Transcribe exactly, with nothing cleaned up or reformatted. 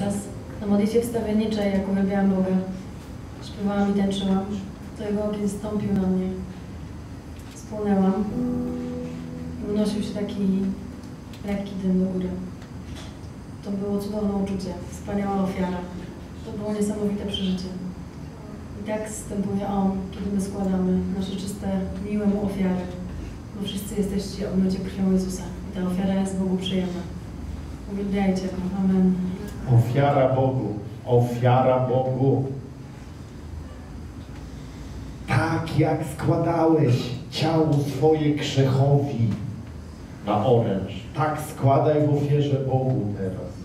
raz na modlitwie wstawienniczej, jak uwielbiałam Boga, śpiewałam i tańczyłam, to Jego ogień zstąpił na mnie. Spłonęłam. Unosił się taki lekki dym do góry. To było cudowne uczucie, wspaniała ofiara. To było niesamowite przeżycie. I tak zstępuje On, kiedy my składamy nasze czyste, miłe Mu ofiary. Bo wszyscy jesteście obmyci krwią Jezusa. I ta ofiara jest Bogu przyjemna. Uwielbiajcie go. Amen. Ofiara Bogu. Ofiara Bogu. Tak jak składałeś ciało swoje grzechowi na oręż, tak składaj w ofierze Bogu teraz.